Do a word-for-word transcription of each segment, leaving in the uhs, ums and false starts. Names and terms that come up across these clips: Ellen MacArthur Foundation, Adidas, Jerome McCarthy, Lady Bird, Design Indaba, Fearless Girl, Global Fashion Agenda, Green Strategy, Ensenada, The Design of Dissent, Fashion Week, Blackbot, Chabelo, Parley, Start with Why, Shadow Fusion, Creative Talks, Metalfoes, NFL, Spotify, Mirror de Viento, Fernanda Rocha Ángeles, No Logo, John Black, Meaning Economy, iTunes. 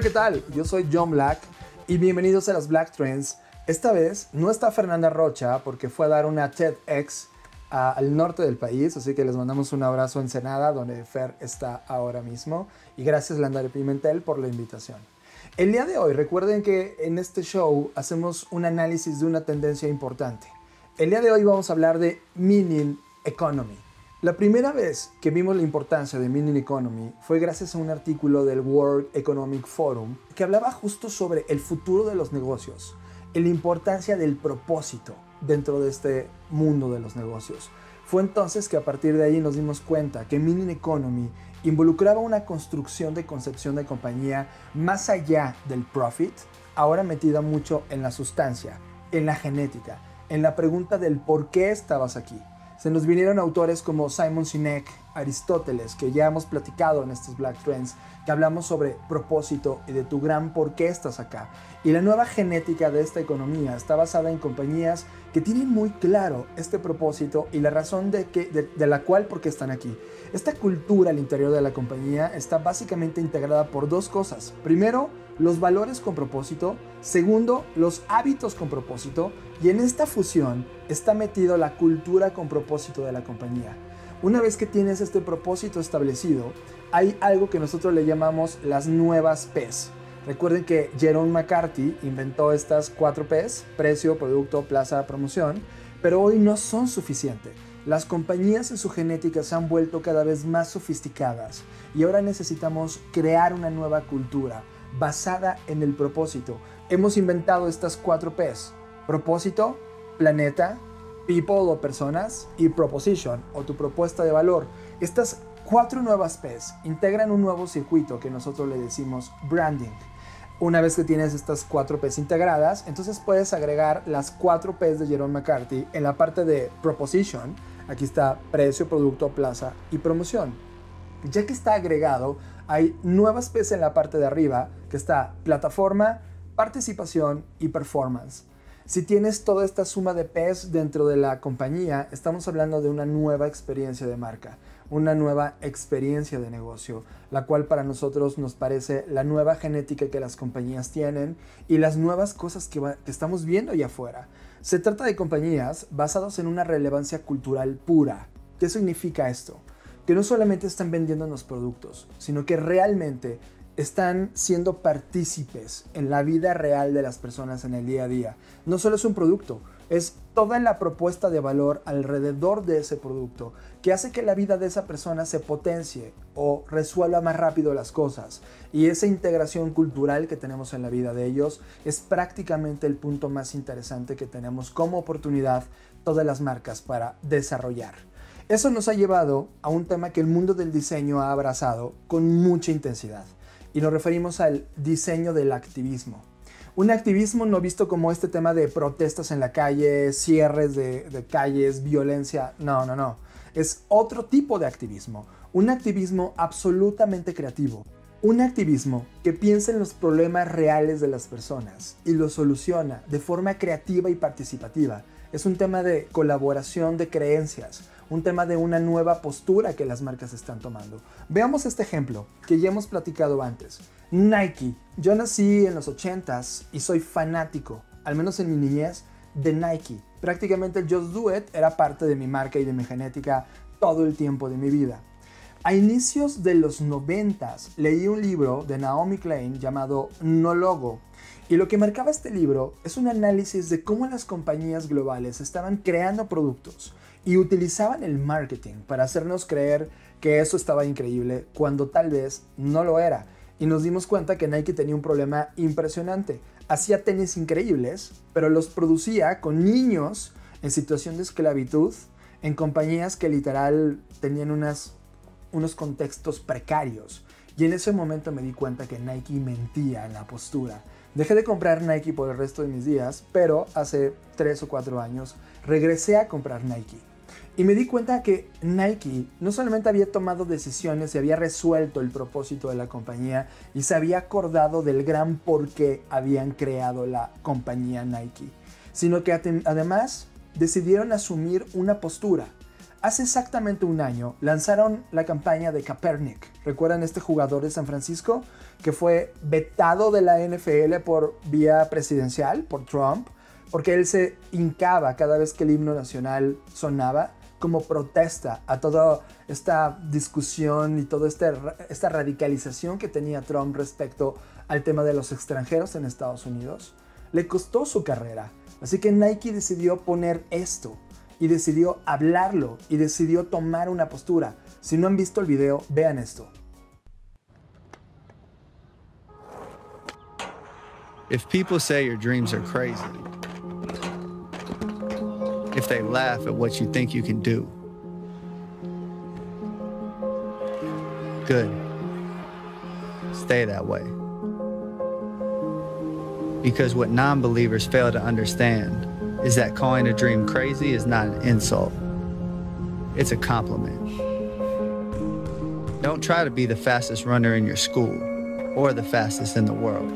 ¿Qué tal? Yo soy John Black y bienvenidos a las Black Trends. Esta vez no está Fernanda Rocha porque fue a dar una TEDx a, al norte del país, así que les mandamos un abrazo a Ensenada, donde Fer está ahora mismo. Y gracias Landare Pimentel por la invitación. El día de hoy, recuerden que en este show hacemos un análisis de una tendencia importante. El día de hoy vamos a hablar de Meaning Economy. La primera vez que vimos la importancia de Meaning Economy fue gracias a un artículo del World Economic Forum que hablaba justo sobre el futuro de los negocios y la importancia del propósito dentro de este mundo de los negocios. Fue entonces que a partir de ahí nos dimos cuenta que Meaning Economy involucraba una construcción de concepción de compañía más allá del profit, ahora metida mucho en la sustancia, en la genética, en la pregunta del por qué estabas aquí. Se nos vinieron autores como Simon Sinek, Aristóteles, que ya hemos platicado en estos Black Trends, que hablamos sobre propósito y de tu gran por qué estás acá. Y la nueva genética de esta economía está basada en compañías que tienen muy claro este propósito y la razón de, que, de, de la cual por qué están aquí. Esta cultura al interior de la compañía está básicamente integrada por dos cosas. Primero, los valores con propósito. Segundo, los hábitos con propósito. Y en esta fusión está metido la cultura con propósito de la compañía. Una vez que tienes este propósito establecido, hay algo que nosotros le llamamos las nuevas P's. Recuerden que Jerome McCarthy inventó estas cuatro P's: precio, producto, plaza, promoción, pero hoy no son suficientes. Las compañías en su genética se han vuelto cada vez más sofisticadas y ahora necesitamos crear una nueva cultura basada en el propósito. Hemos inventado estas cuatro P's: propósito, planeta, people o personas y proposition o tu propuesta de valor. Estas cuatro nuevas P's integran un nuevo circuito que nosotros le decimos branding. Una vez que tienes estas cuatro P's integradas, entonces puedes agregar las cuatro P's de Jerome McCarthy en la parte de proposition. Aquí está precio, producto, plaza y promoción. Ya que está agregado, hay nuevas P's en la parte de arriba, que está plataforma, participación y performance. Si tienes toda esta suma de P's dentro de la compañía, estamos hablando de una nueva experiencia de marca, una nueva experiencia de negocio, la cual para nosotros nos parece la nueva genética que las compañías tienen y las nuevas cosas que, va, que estamos viendo allá afuera. Se trata de compañías basadas en una relevancia cultural pura. ¿Qué significa esto? Que no solamente están vendiéndonos productos, sino que realmente están siendo partícipes en la vida real de las personas en el día a día. No solo es un producto, es toda la propuesta de valor alrededor de ese producto que hace que la vida de esa persona se potencie o resuelva más rápido las cosas. Y esa integración cultural que tenemos en la vida de ellos es prácticamente el punto más interesante que tenemos como oportunidad todas las marcas para desarrollar. Eso nos ha llevado a un tema que el mundo del diseño ha abrazado con mucha intensidad. Y nos referimos al diseño del activismo. Un activismo no visto como este tema de protestas en la calle, cierres de, de calles, violencia. No, no, no. Es otro tipo de activismo. Un activismo absolutamente creativo. Un activismo que piensa en los problemas reales de las personas y los soluciona de forma creativa y participativa. Es un tema de colaboración de creencias, un tema de una nueva postura que las marcas están tomando. Veamos este ejemplo que ya hemos platicado antes. Nike. Yo nací en los ochentas y soy fanático, al menos en mi niñez, de Nike. Prácticamente el Just Do It era parte de mi marca y de mi genética todo el tiempo de mi vida. A inicios de los noventas leí un libro de Naomi Klein llamado No Logo. Y lo que marcaba este libro es un análisis de cómo las compañías globales estaban creando productos y utilizaban el marketing para hacernos creer que eso estaba increíble cuando tal vez no lo era. Y nos dimos cuenta que Nike tenía un problema impresionante. Hacía tenis increíbles, pero los producía con niños en situación de esclavitud, en compañías que literal tenían unas, unos contextos precarios. Y en ese momento me di cuenta que Nike mentía en la postura. Dejé de comprar Nike por el resto de mis días, pero hace tres o cuatro años regresé a comprar Nike. Y me di cuenta que Nike no solamente había tomado decisiones y había resuelto el propósito de la compañía y se había acordado del gran por qué habían creado la compañía Nike, sino que además decidieron asumir una postura. Hace exactamente un año lanzaron la campaña de Kaepernick. ¿Recuerdan este jugador de San Francisco que fue vetado de la N F L por vía presidencial, por Trump? Porque él se hincaba cada vez que el himno nacional sonaba como protesta a toda esta discusión y toda esta, esta radicalización que tenía Trump respecto al tema de los extranjeros en Estados Unidos. Le costó su carrera, así que Nike decidió poner esto y decidió hablarlo y decidió tomar una postura. Si no han visto el video, vean esto. If people say your dreams are crazy, if they laugh at what you think you can do. Good. Stay that way. Because what non-believers fail to understand is that calling a dream crazy is not an insult. It's a compliment. Don't try to be the fastest runner in your school or the fastest in the world.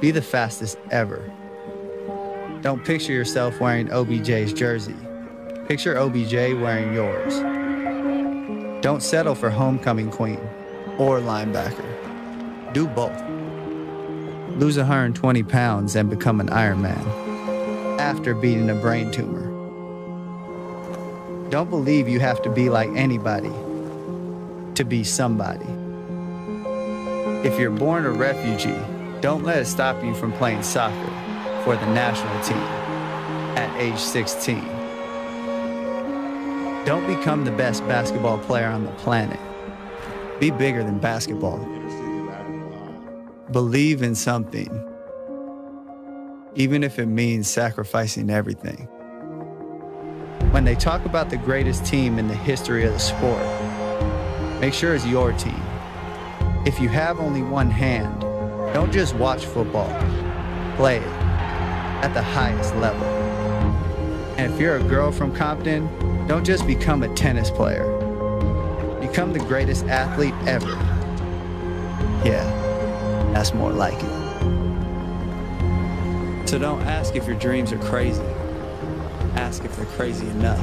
Be the fastest ever. Don't picture yourself wearing O B J's jersey. Picture O B J wearing yours. Don't settle for homecoming queen or linebacker. Do both. Lose one hundred twenty pounds and become an Ironman after beating a brain tumor. Don't believe you have to be like anybody to be somebody. If you're born a refugee, don't let it stop you from playing soccer for the national team at age sixteen. Don't become the best basketball player on the planet. Be bigger than basketball. Believe in something, even if it means sacrificing everything. When they talk about the greatest team in the history of the sport, make sure it's your team. If you have only one hand, don't just watch football, play it at the highest level. And if you're a girl from Compton, don't just become a tennis player. Become the greatest athlete ever. Yeah, that's more like it. So don't ask if your dreams are crazy. Ask if they're crazy enough.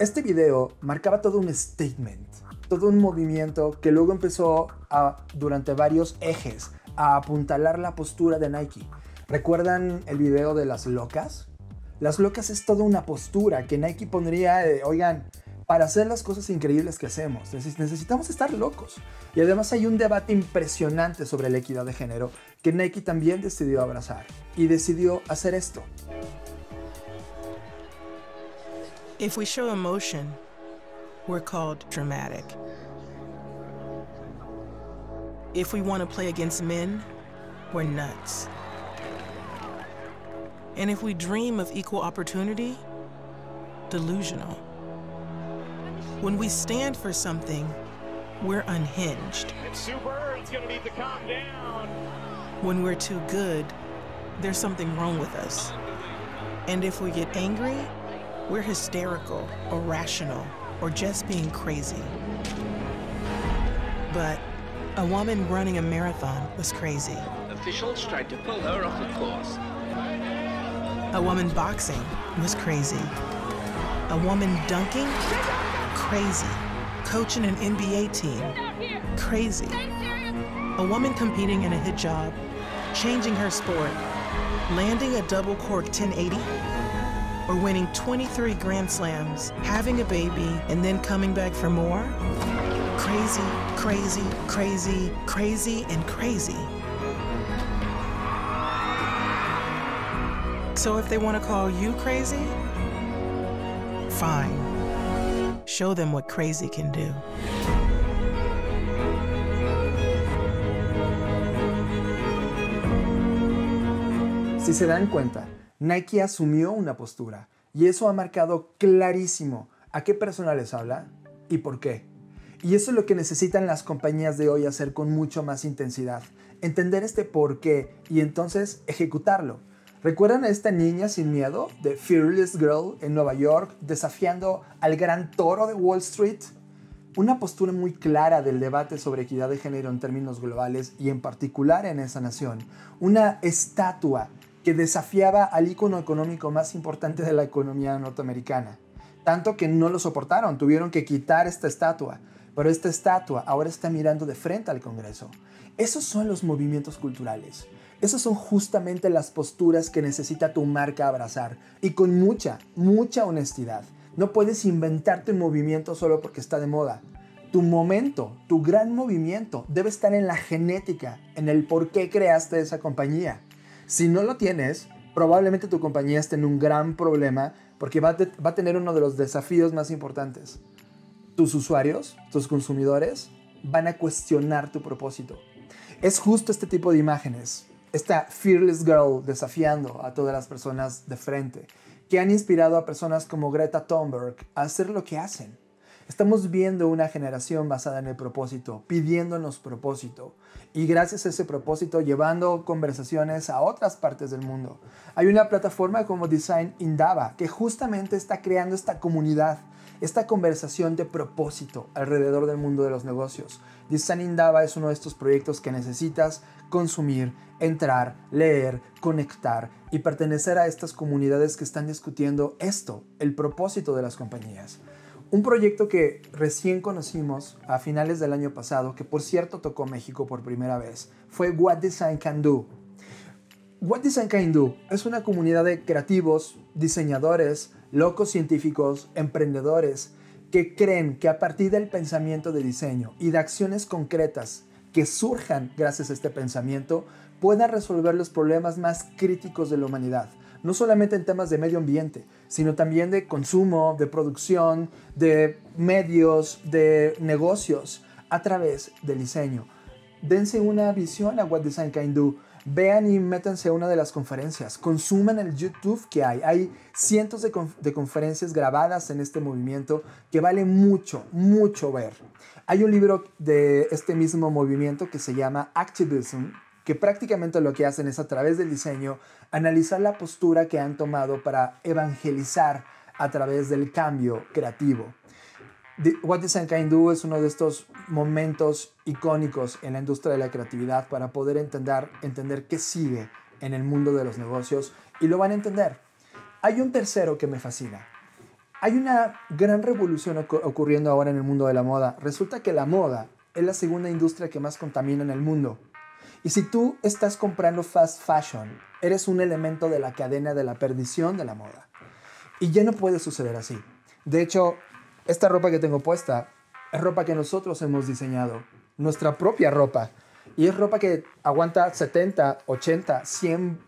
Este video marcaba todo un statement, todo un movimiento que luego empezó a, durante varios ejes, a apuntalar la postura de Nike. ¿Recuerdan el video de las locas? Las locas es toda una postura que Nike pondría, eh, oigan, para hacer las cosas increíbles que hacemos, necesitamos estar locos. Y además hay un debate impresionante sobre la equidad de género que Nike también decidió abrazar y decidió hacer esto. If we show emotion, we're called dramatic. If we want to play against men, we're nuts. And if we dream of equal opportunity, delusional. When we stand for something, we're unhinged. It's super, it's gonna need to calm down. When we're too good, there's something wrong with us. And if we get angry, we're hysterical, irrational, or just being crazy. But a woman running a marathon was crazy. Officials tried to pull her off the course. A woman boxing was crazy. A woman dunking? Crazy. Coaching an N B A team? Crazy. A woman competing in a hijab, changing her sport, landing a double cork ten eighty? Or winning twenty-three Grand Slams, having a baby, and then coming back for more? Crazy, crazy, crazy, crazy, and crazy. So if they want to call you crazy, fine. Show them what crazy can do. Si se dan cuenta, Nike asumió una postura Y eso ha marcado clarísimo a qué persona les habla y por qué. Y eso es lo que necesitan las compañías de hoy hacer con mucho más intensidad. Entender este por qué y entonces ejecutarlo. ¿Recuerdan a esta niña sin miedo de Fearless Girl en Nueva York desafiando al gran toro de Wall Street? Una postura muy clara del debate sobre equidad de género en términos globales y en particular en esa nación. Una estatua que desafiaba al ícono económico más importante de la economía norteamericana. Tanto que no lo soportaron, tuvieron que quitar esta estatua. Pero esta estatua ahora está mirando de frente al Congreso. Esos son los movimientos culturales. Esas son justamente las posturas que necesita tu marca abrazar. Y con mucha, mucha honestidad. No puedes inventarte un movimiento solo porque está de moda. Tu momento, tu gran movimiento, debe estar en la genética, en el por qué creaste esa compañía. Si no lo tienes, probablemente tu compañía esté en un gran problema porque va a, te, va a tener uno de los desafíos más importantes. Tus usuarios, tus consumidores, van a cuestionar tu propósito. Es justo este tipo de imágenes, esta Fearless Girl desafiando a todas las personas de frente, que han inspirado a personas como Greta Thunberg a hacer lo que hacen. Estamos viendo una generación basada en el propósito, pidiéndonos propósito. Y gracias a ese propósito, llevando conversaciones a otras partes del mundo. Hay una plataforma como Design Indaba, que justamente está creando esta comunidad, esta conversación de propósito alrededor del mundo de los negocios. Design Indaba es uno de estos proyectos que necesitas consumir, entrar, leer, conectar y pertenecer a estas comunidades que están discutiendo esto, el propósito de las compañías. Un proyecto que recién conocimos a finales del año pasado, que por cierto tocó México por primera vez, fue What Design Can Do. What Design Can Do es una comunidad de creativos, diseñadores, locos científicos, emprendedores, que creen que a partir del pensamiento de diseño y de acciones concretas que surjan gracias a este pensamiento, puedan resolver los problemas más críticos de la humanidad. No solamente en temas de medio ambiente, sino también de consumo, de producción, de medios, de negocios, a través del diseño. Dense una visión a What Design Can Do. Vean y métanse a una de las conferencias. Consuman el YouTube que hay. Hay cientos de, conf de conferencias grabadas en este movimiento que vale mucho, mucho ver. Hay un libro de este mismo movimiento que se llama Activism, que prácticamente lo que hacen es a través del diseño analizar la postura que han tomado para evangelizar a través del cambio creativo. What Design Can Do es uno de estos momentos icónicos en la industria de la creatividad para poder entender, entender qué sigue en el mundo de los negocios y lo van a entender. Hay un tercero que me fascina. Hay una gran revolución ocurriendo ahora en el mundo de la moda. Resulta que la moda es la segunda industria que más contamina en el mundo. Y si tú estás comprando fast fashion, eres un elemento de la cadena de la perdición de la moda. Y ya no puede suceder así. De hecho, esta ropa que tengo puesta es ropa que nosotros hemos diseñado. Nuestra propia ropa. Y es ropa que aguanta setenta, ochenta, cien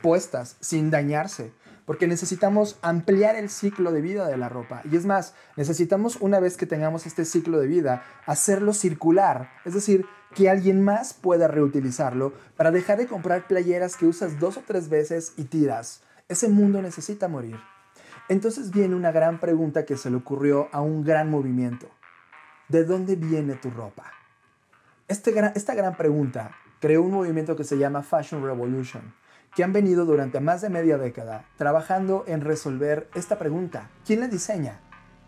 puestas sin dañarse. Porque necesitamos ampliar el ciclo de vida de la ropa. Y es más, necesitamos una vez que tengamos este ciclo de vida, hacerlo circular. Es decir, que alguien más pueda reutilizarlo para dejar de comprar playeras que usas dos o tres veces y tiras. Ese mundo necesita morir. Entonces viene una gran pregunta que se le ocurrió a un gran movimiento. ¿De dónde viene tu ropa? Este gran, esta gran pregunta creó un movimiento que se llama Fashion Revolution, que han venido durante más de media década trabajando en resolver esta pregunta. ¿Quién la diseña?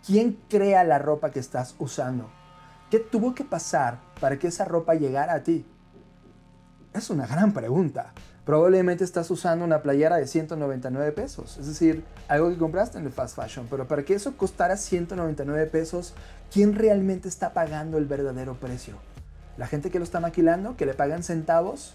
¿Quién crea la ropa que estás usando? ¿Qué tuvo que pasar para que esa ropa llegara a ti? Es una gran pregunta. Probablemente estás usando una playera de ciento noventa y nueve pesos, es decir, algo que compraste en el fast fashion, pero para que eso costara ciento noventa y nueve pesos, ¿quién realmente está pagando el verdadero precio? ¿La gente que lo está maquilando, que le pagan centavos?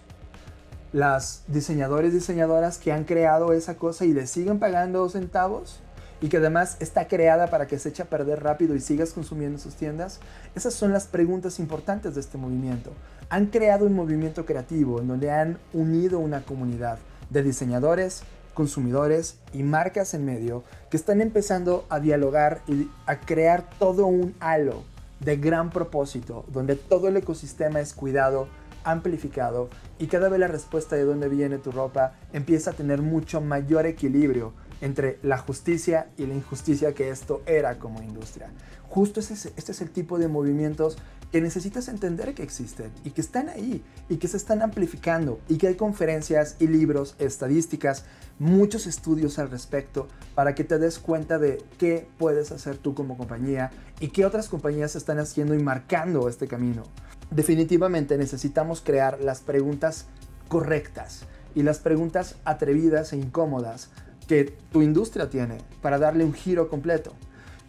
Las diseñadores y diseñadoras que han creado esa cosa y le siguen pagando centavos y que además está creada para que se eche a perder rápido y sigas consumiendo sus tiendas. Esas son las preguntas importantes de este movimiento. Han creado un movimiento creativo en donde han unido una comunidad de diseñadores, consumidores y marcas en medio que están empezando a dialogar y a crear todo un halo de gran propósito donde todo el ecosistema es cuidado, amplificado y cada vez la respuesta de dónde viene tu ropa empieza a tener mucho mayor equilibrio entre la justicia y la injusticia que esto era como industria. Justo ese, este es el tipo de movimientos que necesitas entender que existen y que están ahí y que se están amplificando y que hay conferencias y libros, estadísticas, muchos estudios al respecto para que te des cuenta de qué puedes hacer tú como compañía y qué otras compañías están haciendo y marcando este camino. Definitivamente necesitamos crear las preguntas correctas y las preguntas atrevidas e incómodas que tu industria tiene para darle un giro completo.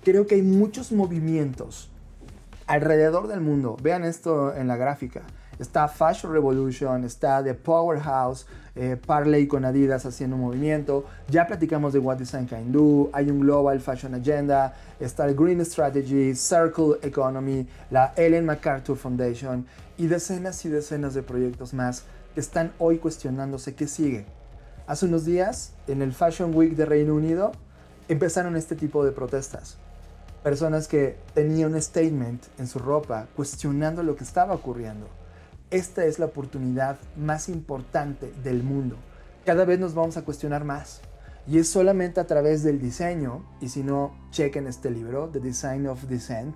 Creo que hay muchos movimientos alrededor del mundo. Vean esto en la gráfica. Está Fashion Revolution, está The Powerhouse, eh, Parley con Adidas haciendo un movimiento. Ya platicamos de What Design Can Do. Hay un Global Fashion Agenda. Está el Green Strategy, Circle Economy, la Ellen MacArthur Foundation y decenas y decenas de proyectos más que están hoy cuestionándose qué sigue. Hace unos días, en el Fashion Week de Reino Unido, empezaron este tipo de protestas. Personas que tenían un statement en su ropa cuestionando lo que estaba ocurriendo. Esta es la oportunidad más importante del mundo. Cada vez nos vamos a cuestionar más. Y es solamente a través del diseño, y si no, chequen este libro, The Design of Dissent.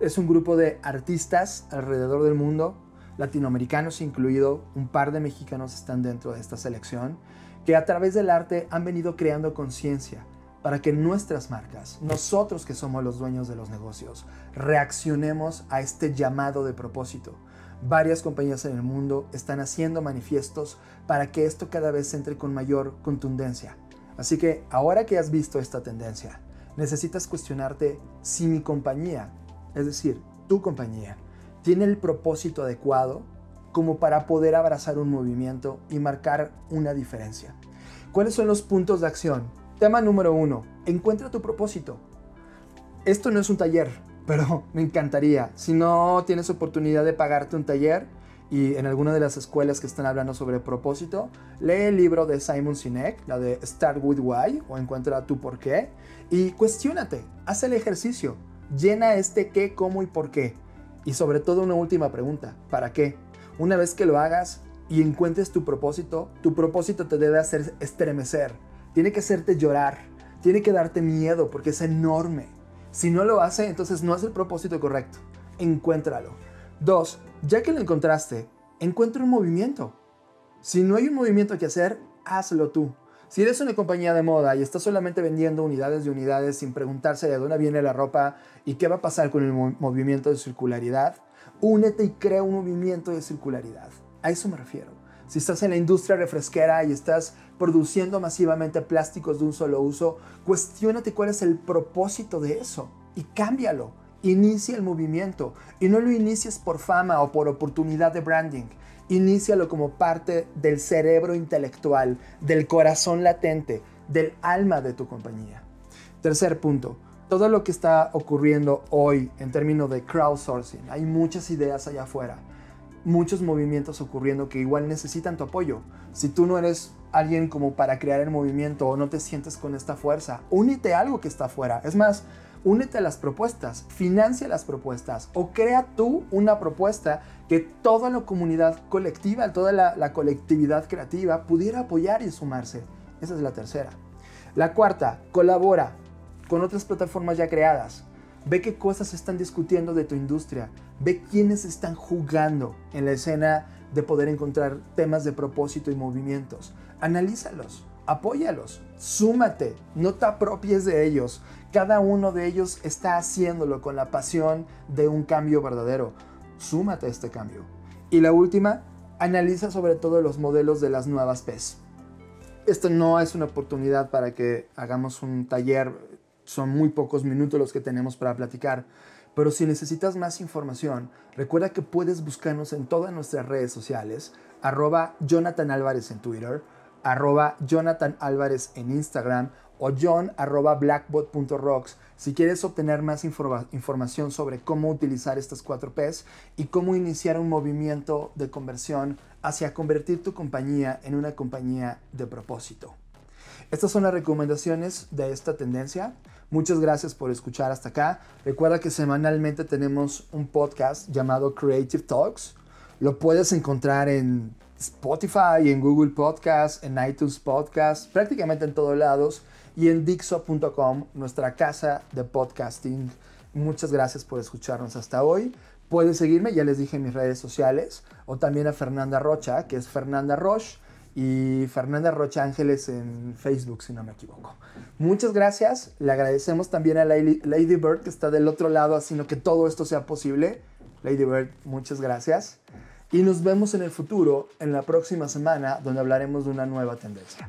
Es un grupo de artistas alrededor del mundo, latinoamericanos incluido, un par de mexicanos están dentro de esta selección, que a través del arte han venido creando conciencia para que nuestras marcas, nosotros que somos los dueños de los negocios, reaccionemos a este llamado de propósito. Varias compañías en el mundo están haciendo manifiestos para que esto cada vez entre con mayor contundencia. Así que ahora que has visto esta tendencia, necesitas cuestionarte si mi compañía, es decir, tu compañía, tiene el propósito adecuado como para poder abrazar un movimiento y marcar una diferencia. ¿Cuáles son los puntos de acción? Tema número uno, encuentra tu propósito. Esto no es un taller, pero me encantaría. Si no tienes oportunidad de pagarte un taller y en alguna de las escuelas que están hablando sobre propósito, lee el libro de Simon Sinek, la de Start With Why o Encuentra Tu Por Qué y cuestiónate, haz el ejercicio, llena este qué, cómo y por qué. Y sobre todo una última pregunta, ¿para qué? Una vez que lo hagas y encuentres tu propósito, tu propósito te debe hacer estremecer, tiene que hacerte llorar, tiene que darte miedo porque es enorme. Si no lo hace, entonces no es el propósito correcto. Encuéntralo. Dos, ya que lo encontraste, encuentra un movimiento. Si no hay un movimiento que hacer, hazlo tú. Si eres una compañía de moda y estás solamente vendiendo unidades de unidades sin preguntarse de dónde viene la ropa y qué va a pasar con el movimiento de circularidad, únete y crea un movimiento de circularidad. A eso me refiero. Si estás en la industria refresquera y estás produciendo masivamente plásticos de un solo uso, cuestiónate cuál es el propósito de eso y cámbialo. Inicia el movimiento y no lo inicies por fama o por oportunidad de branding. Inícialo como parte del cerebro intelectual, del corazón latente, del alma de tu compañía. Tercer punto, todo lo que está ocurriendo hoy en términos de crowdsourcing. Hay muchas ideas allá afuera, muchos movimientos ocurriendo que igual necesitan tu apoyo. Si tú no eres alguien como para crear el movimiento o no te sientes con esta fuerza, únete a algo que está afuera. Es más, únete a las propuestas, financia las propuestas o crea tú una propuesta que toda la comunidad colectiva, toda la, la colectividad creativa pudiera apoyar y sumarse. Esa es la tercera. La cuarta, colabora con otras plataformas ya creadas. Ve qué cosas están discutiendo de tu industria. Ve quiénes están jugando en la escena de poder encontrar temas de propósito y movimientos. Analízalos. Apóyalos, súmate, no te apropies de ellos. Cada uno de ellos está haciéndolo con la pasión de un cambio verdadero. Súmate a este cambio. Y la última, analiza sobre todo los modelos de las nuevas P E S. Esto no es una oportunidad para que hagamos un taller. Son muy pocos minutos los que tenemos para platicar. Pero si necesitas más información, recuerda que puedes buscarnos en todas nuestras redes sociales. Arroba Jonathan Álvarez en Twitter. Arroba Jonathan Álvarez en Instagram o John arroba blackbot.rocks si quieres obtener más informa información sobre cómo utilizar estas cuatro P's y cómo iniciar un movimiento de conversión hacia convertir tu compañía en una compañía de propósito. Estas son las recomendaciones de esta tendencia. Muchas gracias por escuchar hasta acá. Recuerda que semanalmente tenemos un podcast llamado Creative Talks. Lo puedes encontrar en Spotify, en Google Podcast, en iTunes Podcast, prácticamente en todos lados. y en Dixo punto com, nuestra casa de podcasting. Muchas gracias por escucharnos hasta hoy. Pueden seguirme, ya les dije, en mis redes sociales, o también a Fernanda Rocha, que es Fernanda Roche, y Fernanda Rocha Ángeles en Facebook, si no me equivoco. Muchas gracias. Le agradecemos también a Lady Bird, que está del otro lado, haciendo que todo esto sea posible. Lady Bird, muchas gracias. Y nos vemos en el futuro, en la próxima semana, donde hablaremos de una nueva tendencia.